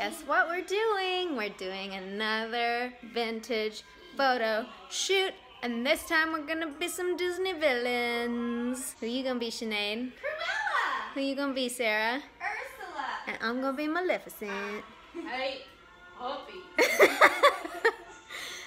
guess what we're doing? We're doing another vintage photo shoot, and this time we're gonna be some Disney villains. Who you gonna be, Sinead? Cruella! Who you gonna be, Sarah? Ursula! And I'm gonna be Maleficent. Hey, Hoppy.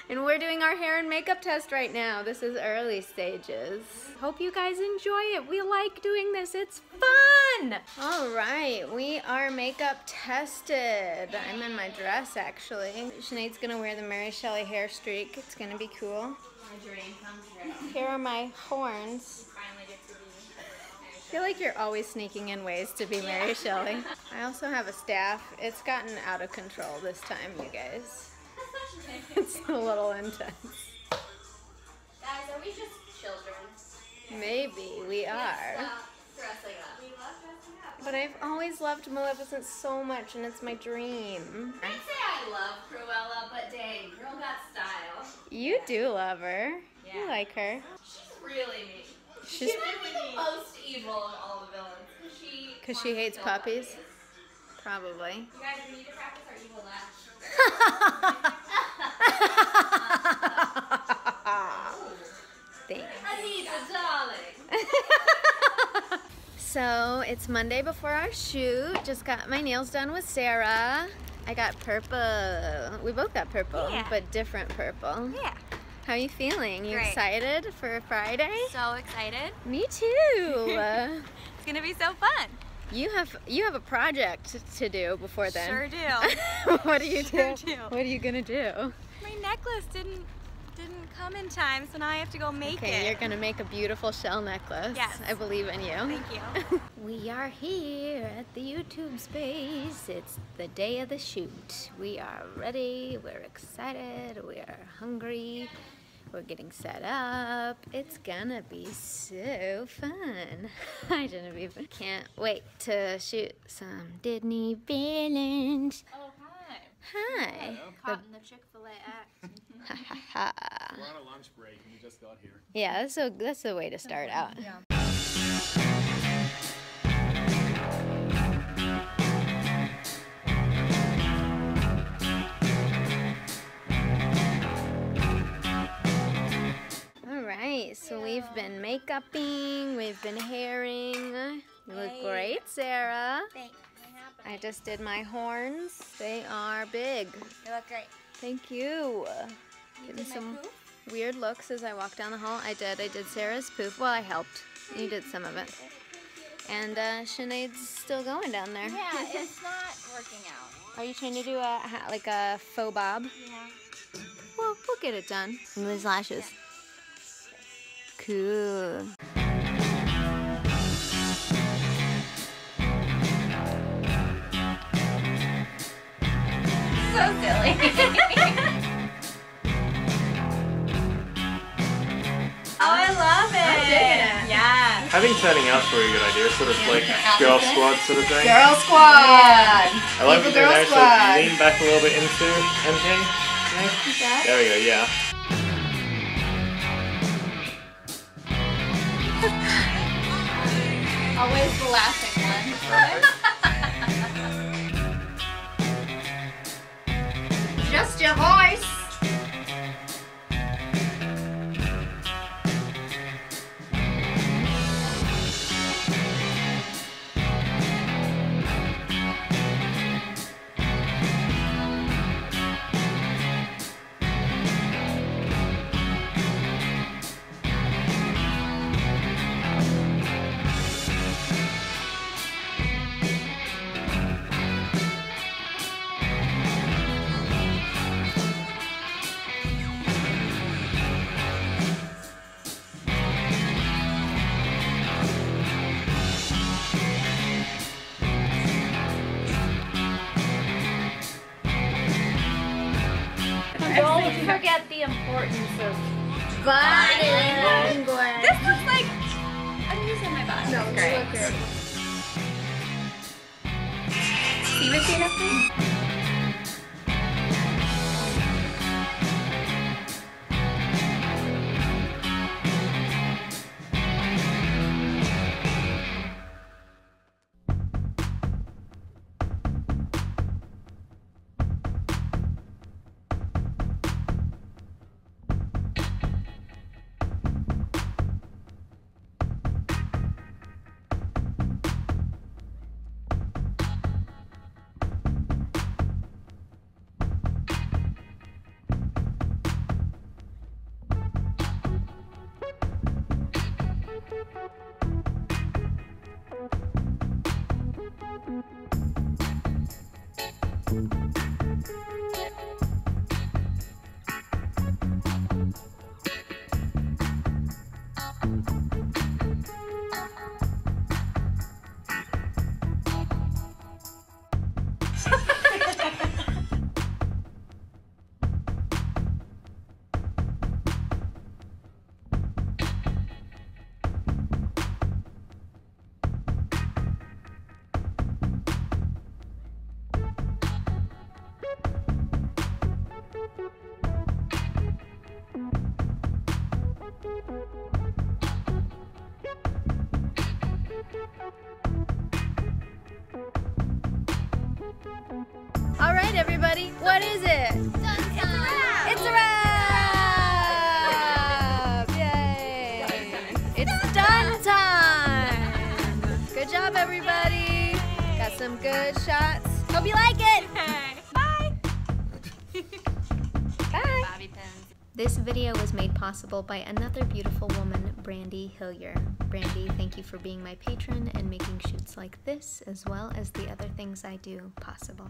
And we're doing our hair and makeup test right now. This is early stages. Hope you guys enjoy it. We like doing this, it's fun. All right, we are makeup tested. I'm in my dress, actually. Sinead's gonna wear the Mary Shelley hair streak. It's gonna be cool. My dream comes true. Here are my horns. Finally get to be Mary Shelley. I feel like you're always sneaking in ways to be Mary Shelley. I also have a staff. It's gotten out of control this time, you guys. It's a little intense. Guys, are we just children? Maybe we are. Dressing up. We love dressing up. But I've always loved Maleficent so much, and it's my dream. I'd say I love Cruella, but dang, girl got style. You do love her. Yeah. You like her. She's really mean. She might be the most evil of all the villains. Because she hates puppies? Probably. You guys, we need to practice our evil laugh. So it's Monday before our shoot. Just got my nails done with Sarah. I got purple. We both got purple, yeah. But different purple. Yeah. How are you feeling? You excited for Friday? So excited. Me too. It's gonna be so fun. You have a project to do before then. Sure do. What are you gonna do? My necklace didn't come in time, so now I have to go make it. Okay, you're gonna make a beautiful shell necklace. Yes. I believe in you. Thank you. We are here at the YouTube space. It's the day of the shoot. We are ready, we're excited, we are hungry, we're getting set up. It's gonna be so fun. I didn't even, can't wait to shoot some Disney villains. Oh, hi. Hi. Caught in the Chick-fil-A act. Ha ha ha. We're on a lunch break and we just got here. Yeah, that's the way to start out. Yeah. All right, so we've been makeup-ing, we've been hairing. You look great, Sarah. Thanks. I just did my horns. They are big. You look great. Thank you. Getting some weird looks as I walked down the hall. I did Sarah's poof. Well, I helped. You did some of it. And Sinead's still going down there. Yeah, it's not working out. Are you trying to do a hat, like a faux bob? Yeah. Well, we'll get it done. And these lashes. Yeah. Cool. So silly. Oh, I love it. I'm digging it. Yeah. I think setting out's a really good idea. Sort of like girl squad sort of thing. Girl squad. Yeah. I like that they're actually lean back a little bit into anything. Yeah. There we go. Yeah. Always the laughing one. Just your voice. Forget the importance of body language. This looks like I'm using my body. No, great. See what she does there? All right, everybody, what is it? Dun, dun. It's a wrap! Yay! It's done time! Good job, everybody. Got some good shots. Hope you like it! Bye! Bye! Bobby pins. This video was made possible by another beautiful woman, Brandy Hillier. Brandy, thank you for being my patron and making shoots like this, as well as the other things I do, possible.